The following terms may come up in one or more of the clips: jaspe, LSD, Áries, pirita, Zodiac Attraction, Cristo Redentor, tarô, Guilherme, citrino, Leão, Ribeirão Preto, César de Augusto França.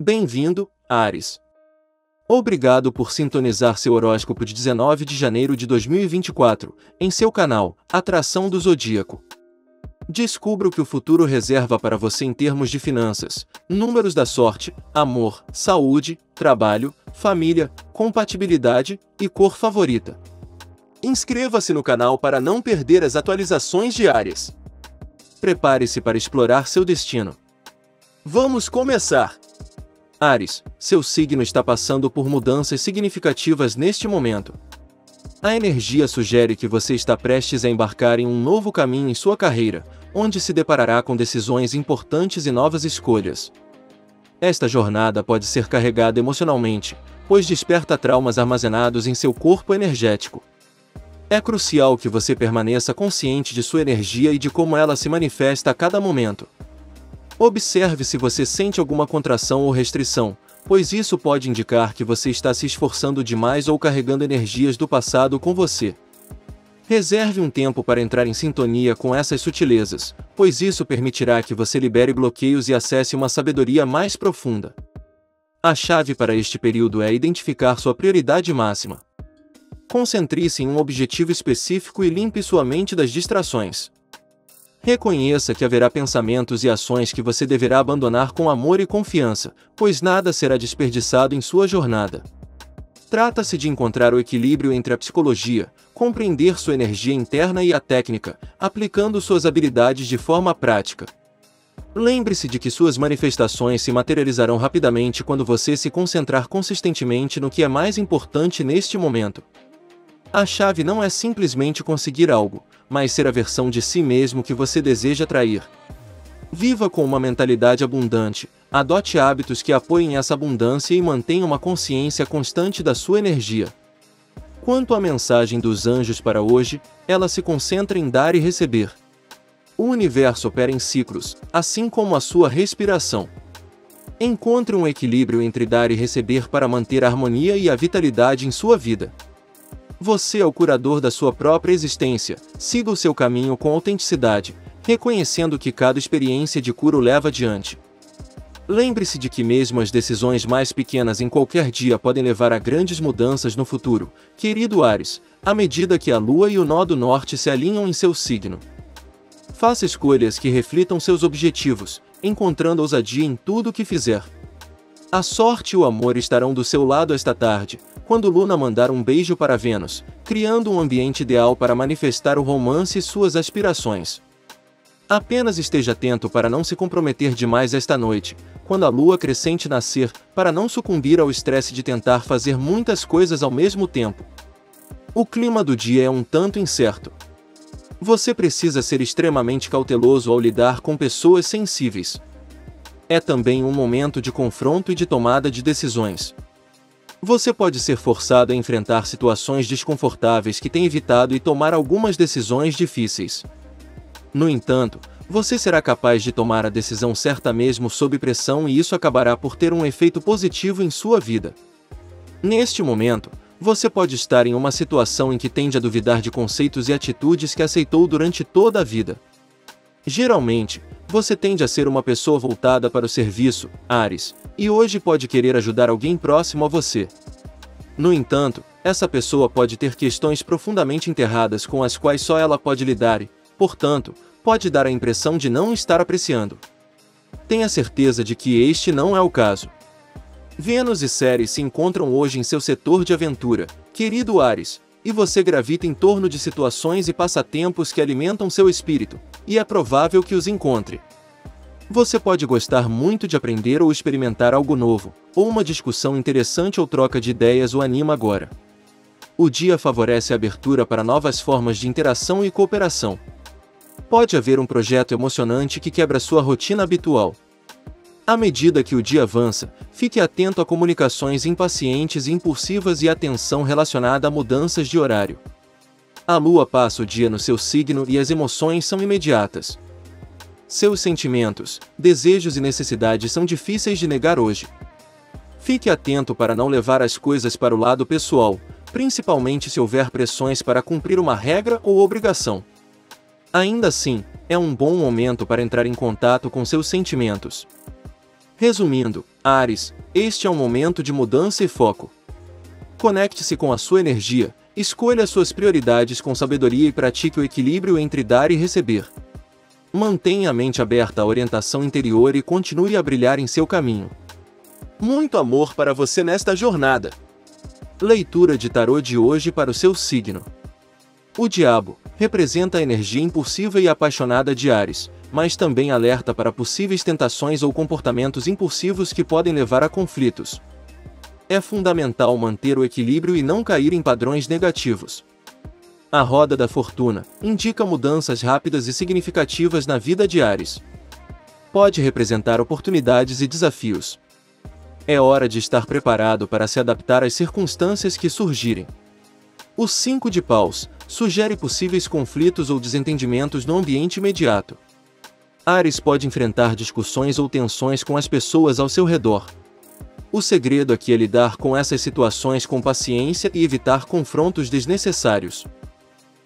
Bem-vindo, Áries! Obrigado por sintonizar seu horóscopo de 19 de janeiro de 2024, em seu canal, Atração do Zodíaco. Descubra o que o futuro reserva para você em termos de finanças, números da sorte, amor, saúde, trabalho, família, compatibilidade e cor favorita. Inscreva-se no canal para não perder as atualizações diárias. Prepare-se para explorar seu destino. Vamos começar! Áries, seu signo está passando por mudanças significativas neste momento. A energia sugere que você está prestes a embarcar em um novo caminho em sua carreira, onde se deparará com decisões importantes e novas escolhas. Esta jornada pode ser carregada emocionalmente, pois desperta traumas armazenados em seu corpo energético. É crucial que você permaneça consciente de sua energia e de como ela se manifesta a cada momento. Observe se você sente alguma contração ou restrição, pois isso pode indicar que você está se esforçando demais ou carregando energias do passado com você. Reserve um tempo para entrar em sintonia com essas sutilezas, pois isso permitirá que você libere bloqueios e acesse uma sabedoria mais profunda. A chave para este período é identificar sua prioridade máxima. Concentre-se em um objetivo específico e limpe sua mente das distrações. Reconheça que haverá pensamentos e ações que você deverá abandonar com amor e confiança, pois nada será desperdiçado em sua jornada. Trata-se de encontrar o equilíbrio entre a psicologia, compreender sua energia interna e a técnica, aplicando suas habilidades de forma prática. Lembre-se de que suas manifestações se materializarão rapidamente quando você se concentrar consistentemente no que é mais importante neste momento. A chave não é simplesmente conseguir algo, mas ser a versão de si mesmo que você deseja atrair. Viva com uma mentalidade abundante, adote hábitos que apoiem essa abundância e mantenha uma consciência constante da sua energia. Quanto à mensagem dos anjos para hoje, ela se concentra em dar e receber. O universo opera em ciclos, assim como a sua respiração. Encontre um equilíbrio entre dar e receber para manter a harmonia e a vitalidade em sua vida. Você é o curador da sua própria existência, siga o seu caminho com autenticidade, reconhecendo que cada experiência de cura o leva adiante. Lembre-se de que mesmo as decisões mais pequenas em qualquer dia podem levar a grandes mudanças no futuro, querido Áries, à medida que a Lua e o Nó do Norte se alinham em seu signo. Faça escolhas que reflitam seus objetivos, encontrando ousadia em tudo o que fizer. A sorte e o amor estarão do seu lado esta tarde, quando Luna mandar um beijo para Vênus, criando um ambiente ideal para manifestar o romance e suas aspirações. Apenas esteja atento para não se comprometer demais esta noite, quando a lua crescente nascer, para não sucumbir ao estresse de tentar fazer muitas coisas ao mesmo tempo. O clima do dia é um tanto incerto. Você precisa ser extremamente cauteloso ao lidar com pessoas sensíveis. É também um momento de confronto e de tomada de decisões. Você pode ser forçado a enfrentar situações desconfortáveis que tem evitado e tomar algumas decisões difíceis. No entanto, você será capaz de tomar a decisão certa mesmo sob pressão e isso acabará por ter um efeito positivo em sua vida. Neste momento, você pode estar em uma situação em que tende a duvidar de conceitos e atitudes que aceitou durante toda a vida. Geralmente, você tende a ser uma pessoa voltada para o serviço, Áries, e hoje pode querer ajudar alguém próximo a você. No entanto, essa pessoa pode ter questões profundamente enterradas com as quais só ela pode lidar e, portanto, pode dar a impressão de não estar apreciando. Tenha certeza de que este não é o caso. Vênus e Ceres se encontram hoje em seu setor de aventura, querido Áries, e você gravita em torno de situações e passatempos que alimentam seu espírito, e é provável que os encontre. Você pode gostar muito de aprender ou experimentar algo novo, ou uma discussão interessante ou troca de ideias o anima agora. O dia favorece a abertura para novas formas de interação e cooperação. Pode haver um projeto emocionante que quebra sua rotina habitual. À medida que o dia avança, fique atento a comunicações impacientes e impulsivas e atenção relacionada a mudanças de horário. A lua passa o dia no seu signo e as emoções são imediatas. Seus sentimentos, desejos e necessidades são difíceis de negar hoje. Fique atento para não levar as coisas para o lado pessoal, principalmente se houver pressões para cumprir uma regra ou obrigação. Ainda assim, é um bom momento para entrar em contato com seus sentimentos. Resumindo, Áries, este é um momento de mudança e foco. Conecte-se com a sua energia, escolha suas prioridades com sabedoria e pratique o equilíbrio entre dar e receber. Mantenha a mente aberta à orientação interior e continue a brilhar em seu caminho. Muito amor para você nesta jornada! Leitura de tarô de hoje para o seu signo. O diabo representa a energia impulsiva e apaixonada de Áries, mas também alerta para possíveis tentações ou comportamentos impulsivos que podem levar a conflitos. É fundamental manter o equilíbrio e não cair em padrões negativos. A roda da fortuna indica mudanças rápidas e significativas na vida de Áries. Pode representar oportunidades e desafios. É hora de estar preparado para se adaptar às circunstâncias que surgirem. O 5 de paus sugere possíveis conflitos ou desentendimentos no ambiente imediato. Áries pode enfrentar discussões ou tensões com as pessoas ao seu redor. O segredo aqui é lidar com essas situações com paciência e evitar confrontos desnecessários.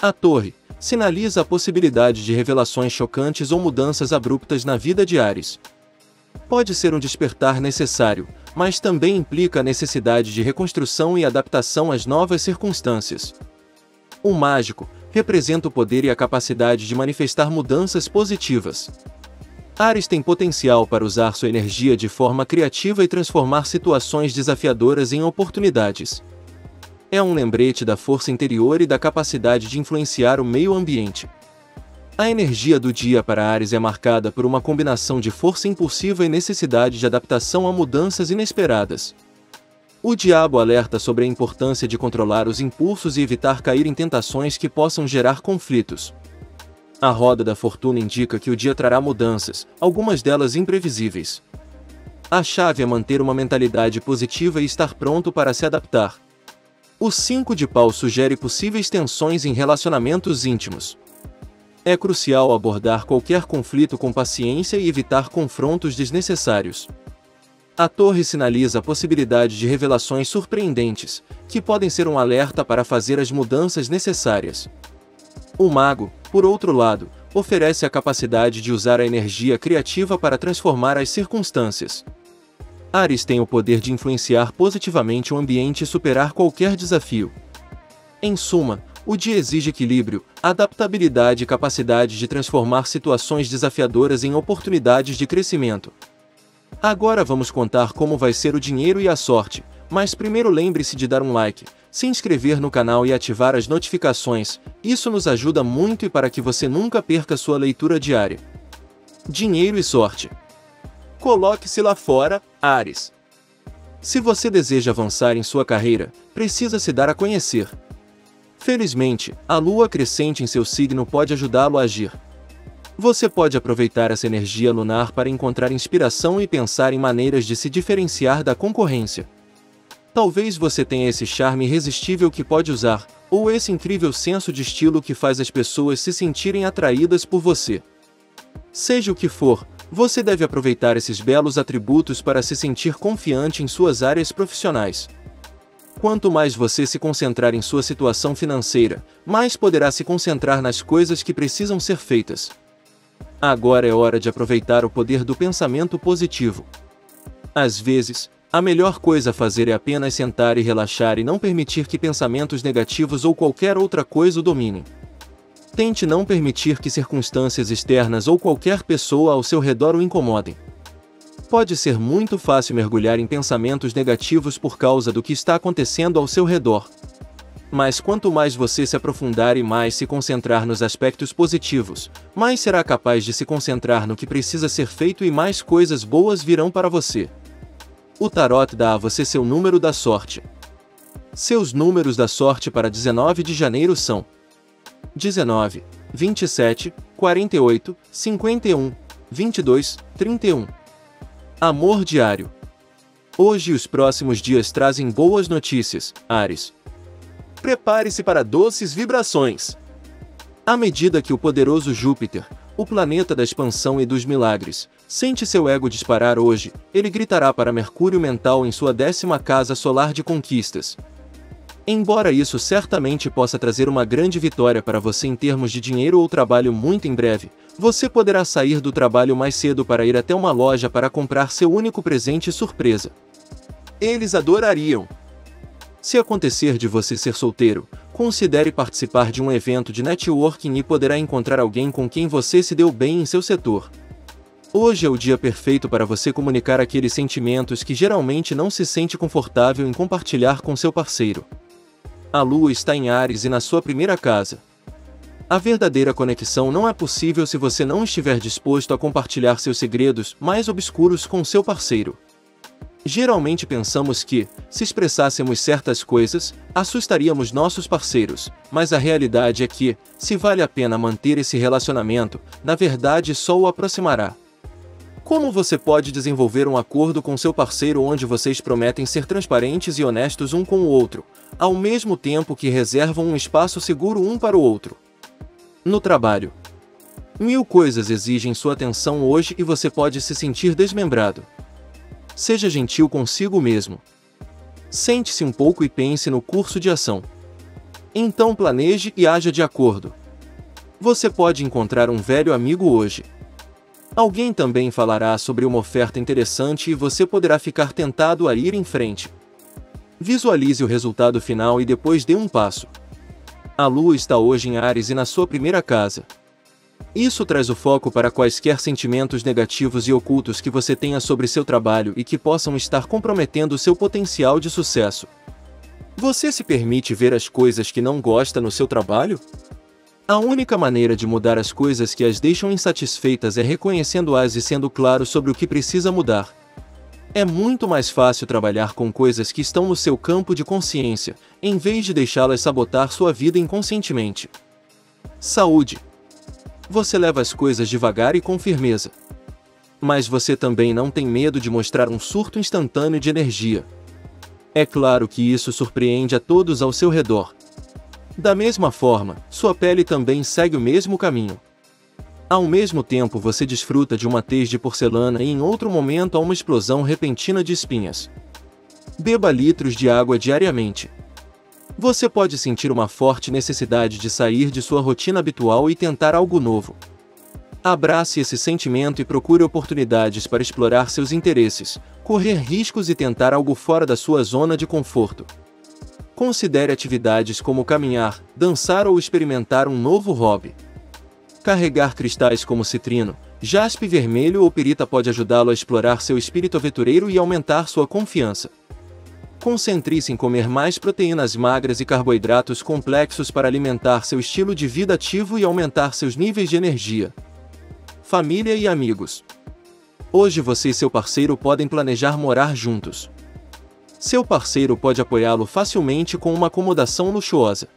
A torre sinaliza a possibilidade de revelações chocantes ou mudanças abruptas na vida de Áries. Pode ser um despertar necessário, mas também implica a necessidade de reconstrução e adaptação às novas circunstâncias. O mágico representa o poder e a capacidade de manifestar mudanças positivas. Áries tem potencial para usar sua energia de forma criativa e transformar situações desafiadoras em oportunidades. É um lembrete da força interior e da capacidade de influenciar o meio ambiente. A energia do dia para Áries é marcada por uma combinação de força impulsiva e necessidade de adaptação a mudanças inesperadas. O diabo alerta sobre a importância de controlar os impulsos e evitar cair em tentações que possam gerar conflitos. A roda da fortuna indica que o dia trará mudanças, algumas delas imprevisíveis. A chave é manter uma mentalidade positiva e estar pronto para se adaptar. O 5 de paus sugere possíveis tensões em relacionamentos íntimos. É crucial abordar qualquer conflito com paciência e evitar confrontos desnecessários. A torre sinaliza a possibilidade de revelações surpreendentes, que podem ser um alerta para fazer as mudanças necessárias. O mago, por outro lado, oferece a capacidade de usar a energia criativa para transformar as circunstâncias. Áries tem o poder de influenciar positivamente o ambiente e superar qualquer desafio. Em suma, o dia exige equilíbrio, adaptabilidade e capacidade de transformar situações desafiadoras em oportunidades de crescimento. Agora vamos contar como vai ser o dinheiro e a sorte, mas primeiro lembre-se de dar um like, se inscrever no canal e ativar as notificações, isso nos ajuda muito e para que você nunca perca sua leitura diária. Dinheiro e sorte. Coloque-se lá fora, Áries. Se você deseja avançar em sua carreira, precisa se dar a conhecer. Felizmente, a lua crescente em seu signo pode ajudá-lo a agir. Você pode aproveitar essa energia lunar para encontrar inspiração e pensar em maneiras de se diferenciar da concorrência. Talvez você tenha esse charme irresistível que pode usar, ou esse incrível senso de estilo que faz as pessoas se sentirem atraídas por você. Seja o que for, você deve aproveitar esses belos atributos para se sentir confiante em suas áreas profissionais. Quanto mais você se concentrar em sua situação financeira, mais poderá se concentrar nas coisas que precisam ser feitas. Agora é hora de aproveitar o poder do pensamento positivo. Às vezes, a melhor coisa a fazer é apenas sentar e relaxar e não permitir que pensamentos negativos ou qualquer outra coisa o dominem. Tente não permitir que circunstâncias externas ou qualquer pessoa ao seu redor o incomodem. Pode ser muito fácil mergulhar em pensamentos negativos por causa do que está acontecendo ao seu redor. Mas quanto mais você se aprofundar e mais se concentrar nos aspectos positivos, mais será capaz de se concentrar no que precisa ser feito e mais coisas boas virão para você. O tarot dá a você seu número da sorte. Seus números da sorte para 19 de janeiro são 19, 27, 48, 51, 22, 31. Amor diário. Hoje e os próximos dias trazem boas notícias, Áries. Prepare-se para doces vibrações. À medida que o poderoso Júpiter, o planeta da expansão e dos milagres, sente seu ego disparar hoje, ele gritará para Mercúrio mental em sua 10ª casa solar de conquistas. Embora isso certamente possa trazer uma grande vitória para você em termos de dinheiro ou trabalho muito em breve, você poderá sair do trabalho mais cedo para ir até uma loja para comprar seu único presente surpresa. Eles adorariam! Se acontecer de você ser solteiro, considere participar de um evento de networking e poderá encontrar alguém com quem você se deu bem em seu setor. Hoje é o dia perfeito para você comunicar aqueles sentimentos que geralmente não se sente confortável em compartilhar com seu parceiro. A lua está em Áries e na sua primeira casa. A verdadeira conexão não é possível se você não estiver disposto a compartilhar seus segredos mais obscuros com seu parceiro. Geralmente pensamos que, se expressássemos certas coisas, assustaríamos nossos parceiros, mas a realidade é que, se vale a pena manter esse relacionamento, na verdade só o aproximará. Como você pode desenvolver um acordo com seu parceiro onde vocês prometem ser transparentes e honestos um com o outro, ao mesmo tempo que reservam um espaço seguro um para o outro? No trabalho. 1000 coisas exigem sua atenção hoje e você pode se sentir desmembrado. Seja gentil consigo mesmo. Sente-se um pouco e pense no curso de ação. Então planeje e haja de acordo. Você pode encontrar um velho amigo hoje. Alguém também falará sobre uma oferta interessante e você poderá ficar tentado a ir em frente. Visualize o resultado final e depois dê um passo. A lua está hoje em Áries e na sua primeira casa. Isso traz o foco para quaisquer sentimentos negativos e ocultos que você tenha sobre seu trabalho e que possam estar comprometendo seu potencial de sucesso. Você se permite ver as coisas que não gosta no seu trabalho? A única maneira de mudar as coisas que as deixam insatisfeitas é reconhecendo-as e sendo claro sobre o que precisa mudar. É muito mais fácil trabalhar com coisas que estão no seu campo de consciência, em vez de deixá-las sabotar sua vida inconscientemente. Saúde. Você leva as coisas devagar e com firmeza. Mas você também não tem medo de mostrar um surto instantâneo de energia. É claro que isso surpreende a todos ao seu redor. Da mesma forma, sua pele também segue o mesmo caminho. Ao mesmo tempo você desfruta de uma tez de porcelana e em outro momento há uma explosão repentina de espinhas. Beba litros de água diariamente. Você pode sentir uma forte necessidade de sair de sua rotina habitual e tentar algo novo. Abrace esse sentimento e procure oportunidades para explorar seus interesses, correr riscos e tentar algo fora da sua zona de conforto. Considere atividades como caminhar, dançar ou experimentar um novo hobby. Carregar cristais como citrino, jaspe vermelho ou pirita pode ajudá-lo a explorar seu espírito aventureiro e aumentar sua confiança. Concentre-se em comer mais proteínas magras e carboidratos complexos para alimentar seu estilo de vida ativo e aumentar seus níveis de energia. Família e amigos. Hoje você e seu parceiro podem planejar morar juntos. Seu parceiro pode apoiá-lo facilmente com uma acomodação luxuosa.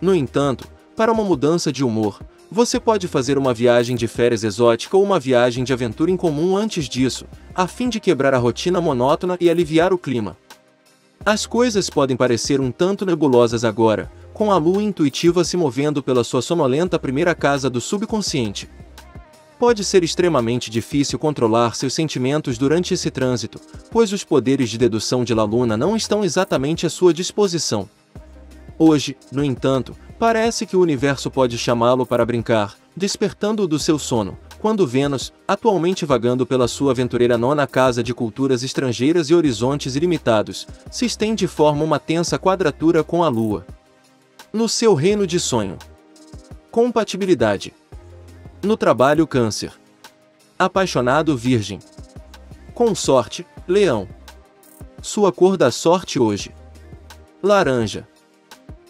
No entanto, para uma mudança de humor, você pode fazer uma viagem de férias exótica ou uma viagem de aventura em comum antes disso, a fim de quebrar a rotina monótona e aliviar o clima. As coisas podem parecer um tanto nebulosas agora, com a lua intuitiva se movendo pela sua sonolenta primeira casa do subconsciente. Pode ser extremamente difícil controlar seus sentimentos durante esse trânsito, pois os poderes de dedução de la Luna não estão exatamente à sua disposição. Hoje, no entanto, parece que o universo pode chamá-lo para brincar, despertando-o do seu sono, quando Vênus, atualmente vagando pela sua aventureira nona casa de culturas estrangeiras e horizontes ilimitados, se estende e forma uma tensa quadratura com a Lua. No seu reino de sonho. Compatibilidade. No trabalho, Câncer. Apaixonado, Virgem. Consorte, Leão. Sua cor da sorte hoje. Laranja.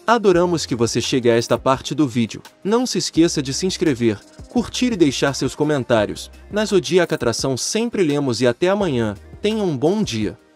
Adoramos que você chegue a esta parte do vídeo. Não se esqueça de se inscrever, curtir e deixar seus comentários. Na Zodiac Attraction sempre lemos e até amanhã. Tenha um bom dia.